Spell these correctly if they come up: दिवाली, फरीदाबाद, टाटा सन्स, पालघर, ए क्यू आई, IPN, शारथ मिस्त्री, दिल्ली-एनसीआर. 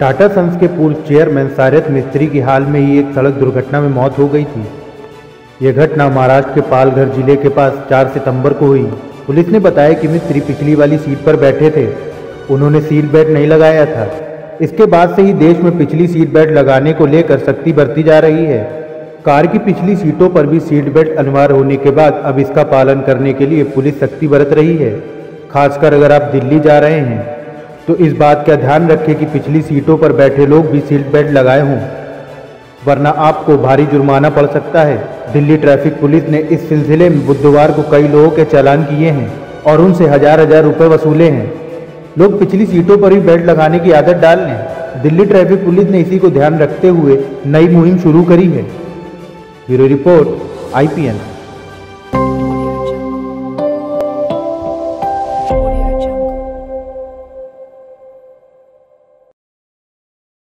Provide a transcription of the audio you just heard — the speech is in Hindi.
टाटा सन्स के पूर्व चेयरमैन शारथ मिस्त्री की हाल में ही एक सड़क दुर्घटना में मौत हो गई थी। यह घटना महाराष्ट्र के पालघर जिले के पास 4 सितंबर को हुई। पुलिस ने बताया कि मिस्त्री पिछली वाली सीट पर बैठे थे, उन्होंने सीट बेल्ट नहीं लगाया था। इसके बाद से ही देश में पिछली सीट बेल्ट लगाने को लेकर सख्ती बरती जा रही है। कार की पिछली सीटों पर भी सीट बेल्ट अनिवार्य होने के बाद अब इसका पालन करने के लिए पुलिस सख्ती बरत रही है। खासकर अगर आप दिल्ली जा रहे हैं तो इस बात का ध्यान रखें कि पिछली सीटों पर बैठे लोग भी सीट बेल्ट लगाए हों, वरना आपको भारी जुर्माना पड़ सकता है। दिल्ली ट्रैफिक पुलिस ने इस सिलसिले में बुधवार को कई लोगों के चालान किए हैं और उनसे हजार रुपए वसूले हैं। लोग पिछली सीटों पर ही बेल्ट लगाने की आदत डाल लें। दिल्ली ट्रैफिक पुलिस ने इसी को ध्यान रखते हुए नई मुहिम शुरू करी है। Bureau report IPN।